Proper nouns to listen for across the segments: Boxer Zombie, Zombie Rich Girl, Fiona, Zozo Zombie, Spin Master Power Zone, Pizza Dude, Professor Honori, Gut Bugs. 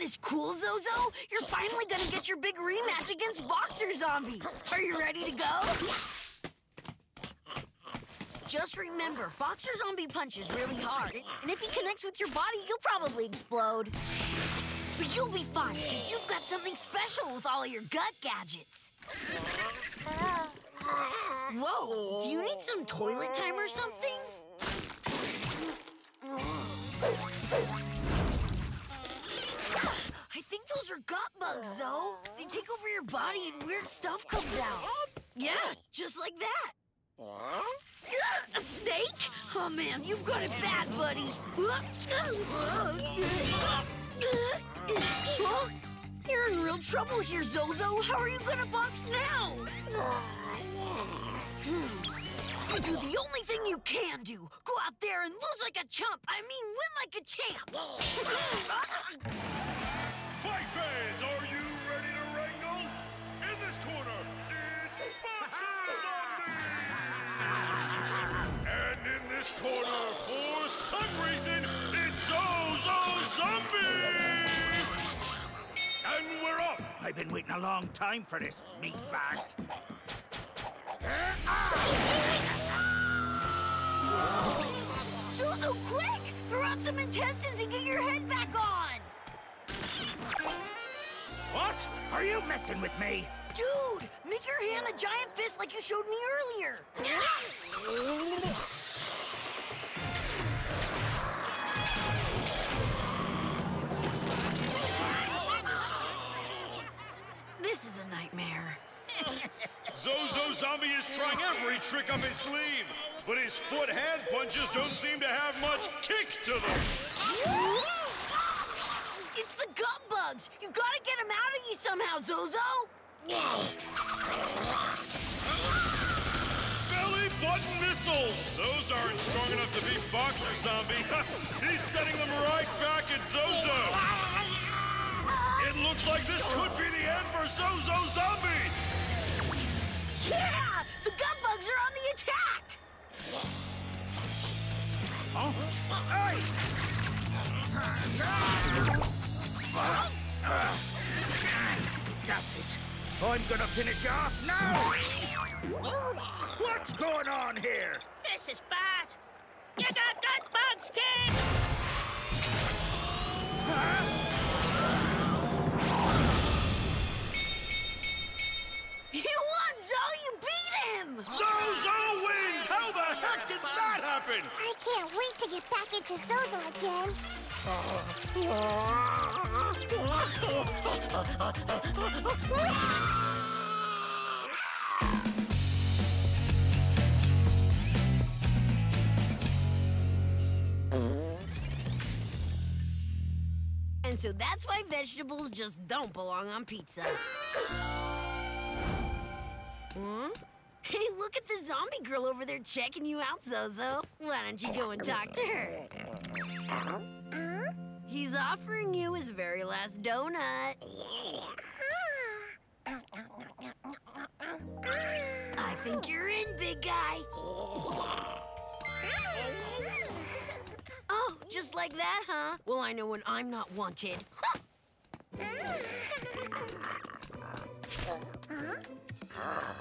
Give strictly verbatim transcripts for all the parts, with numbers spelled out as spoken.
this cool, Zozo? You're finally gonna get your big rematch against Boxer Zombie. Are you ready to go? Just remember, Boxer Zombie punches really hard, and if he connects with your body, you'll probably explode. But you'll be fine, because you've got something special with all of your gut gadgets. Whoa, do you need some toilet time or something? I think those are gut bugs, Zo. They take over your body and weird stuff comes out. Yeah, just like that. A snake? Oh, man, you've got it bad, buddy. Oh, you're in real trouble here, Zozo. How are you gonna box now? Hmm. You do the only thing you can do. Go out there and lose like a chump. I mean, win like a champ. Fight fans, are you ready to wrangle? In this corner, it's Boxer Zombie! And in this corner, for some reason, it's Zozo Zombie! And we're off! I've been waiting a long time for this, meat bag. Zozo, quick! Throw out some intestines and get your head back on! What? Are you messing with me? Dude, make your hand a giant fist like you showed me earlier. This is a nightmare. Zozo Zombie is trying every trick up his sleeve, but his foot-hand punches don't seem to have much kick to them. It's the gut bugs. You gotta get them out of you somehow, Zozo. Belly button missiles. Those aren't strong enough to beat Boxer Zombie. He's sending them right back at Zozo. It looks like this could be the end for Zozo Zombie! Yeah! The gut bugs are on the attack! Huh? Hey! That's it. I'm gonna finish off now! What's going on here? This is bad. You got gut bugs, kid! Huh? You won, Zo! You beat him! Zozo wins! How the heck did that happen? I can't wait to get back into Zozo again. And so that's why vegetables just don't belong on pizza. Huh? Hey, look at the zombie girl over there checking you out, Zozo. Why don't you go and talk to her? Huh? He's offering you his very last donut. I think you're in, big guy. Oh, just like that, huh? Well, I know when I'm not wanted. Huh? Ah!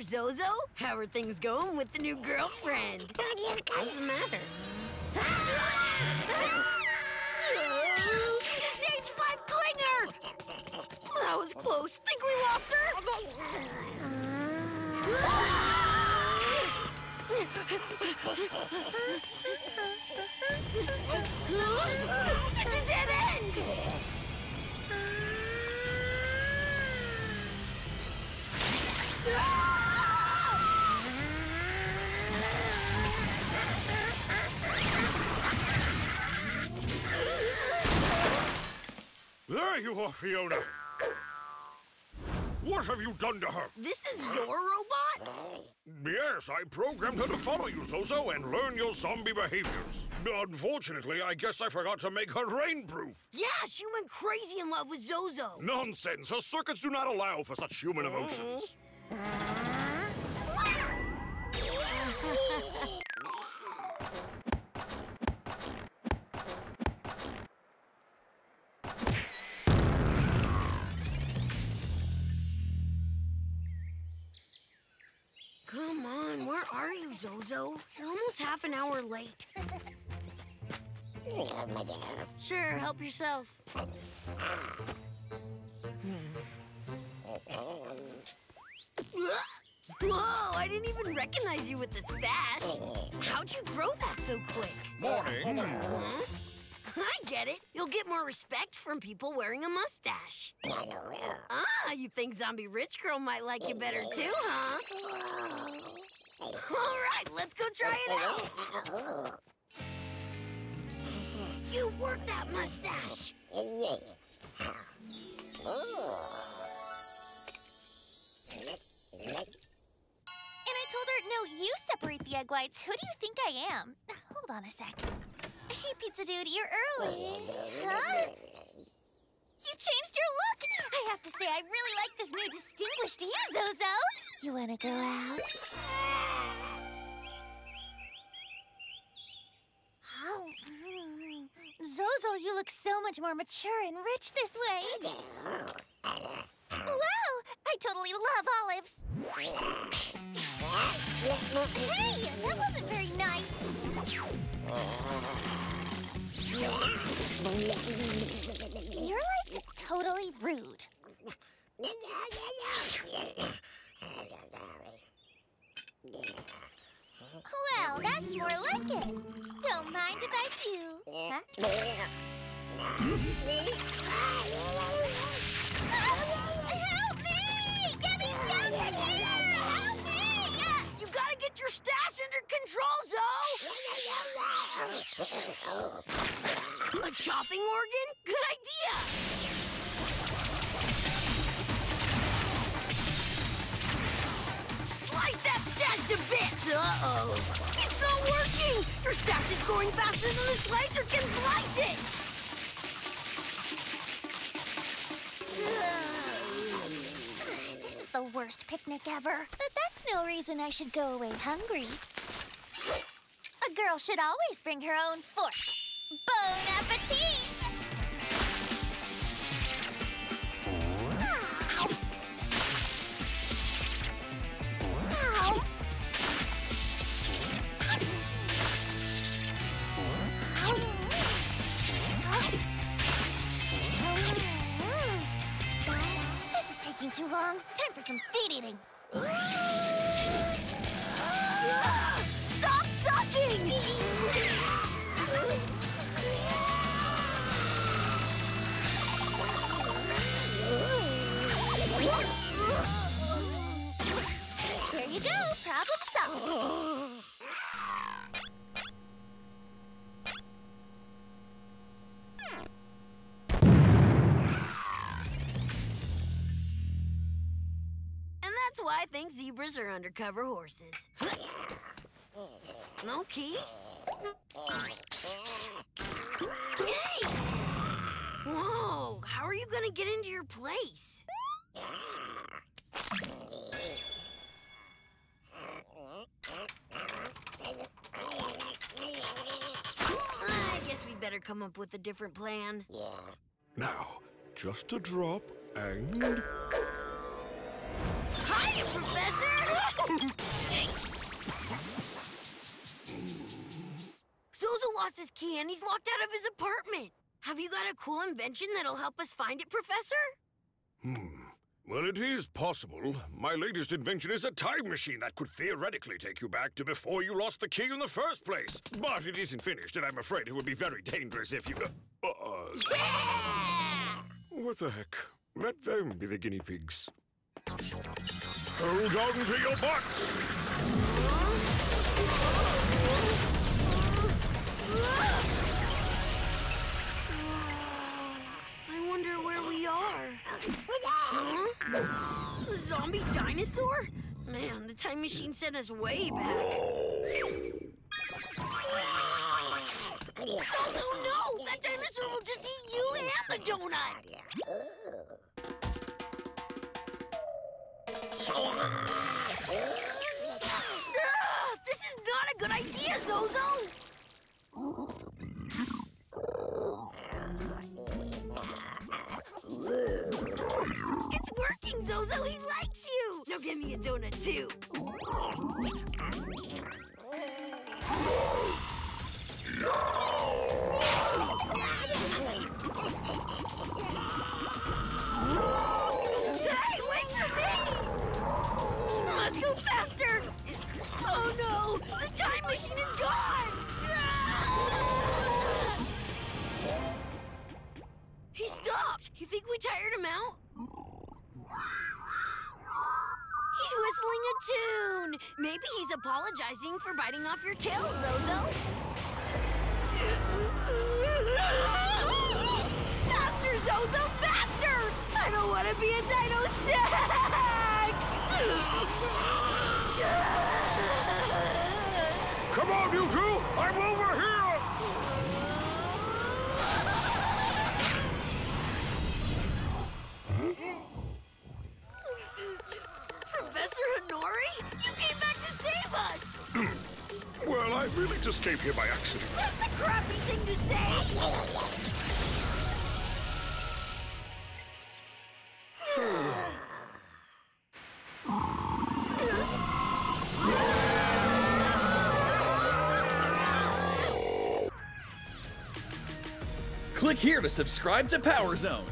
are, Zozo. How are things going with the new girlfriend? What's the matter? She's a stage five clinger! That was close. Think we lost her? It's a dead end! There you are, Fiona. What have you done to her? This is your robot? Yes, I programmed her to follow you, Zozo, and learn your zombie behaviors. Unfortunately, I guess I forgot to make her rainproof. Yeah, she went crazy in love with Zozo. Nonsense. Her circuits do not allow for such human emotions. Mm-hmm. Come on, where are you, Zozo? You're almost half an hour late. Sure, help yourself. Whoa, I didn't even recognize you with the stash. How'd you grow that so quick? Morning. Huh? I get it. You'll get more respect from people wearing a mustache. Ah, you think Zombie Rich Girl might like you better too, huh? All right, let's go try it out. You work that mustache. And I told her, no, you separate the egg whites. Who do you think I am? Hold on a sec. Hey, Pizza Dude, you're early. Huh? You changed your look. I have to say, I really like this new distinguished you, Zozo. You wanna go out? Oh, mm. Zozo, you look so much more mature and rich this way. Wow, I totally love olives. Hey, that wasn't very nice. You're like totally rude. Well, that's more like it. Don't mind if I do. Huh? Help me! Get me down in here! Help me! You gotta get your stash under control, Zo! A chopping organ? Good idea! Slice that stash to bits! Uh-oh! It's not working! Your stash is going faster than the slicer can slice it! The worst picnic ever. But that's no reason I should go away hungry. A girl should always bring her own fork. Bon appetit! Ow. Ow. This is taking too long. For some speed eating. Stop sucking! Here you go, problem solved. That's why I think zebras are undercover horses. No key? Hey! Whoa, how are you gonna get into your place? I guess we better come up with a different plan. Now, just a drop and... Hi! you, Professor! Zozo lost his key and he's locked out of his apartment. Have you got a cool invention that'll help us find it, Professor? Hmm. Well, it is possible. My latest invention is a time machine that could theoretically take you back to before you lost the key in the first place. But it isn't finished, and I'm afraid it would be very dangerous if you... Uh, uh, yeah! What the heck? Let them be the guinea pigs. Hold on to your butts! I wonder where we are. Huh? A zombie dinosaur? Man, the time machine sent us way back. Oh no! That dinosaur will just eat you and the donut! Ugh, this is not a good idea, Zozo! It's working, Zozo! He likes you! Now give me a donut, too! Hey, wait for me! Let's go faster! Oh no! The time machine is gone! Ah! He stopped! You think we tired him out? He's whistling a tune! Maybe he's apologizing for biting off your tail, Zozo! Faster, Zozo! Faster! I don't want to be a dino snack! Come on, you two! I'm over here! Professor Honori? You came back to save us! Well, I really just came here by accident. That's a crappy thing to say! Click here to subscribe to Power Zone.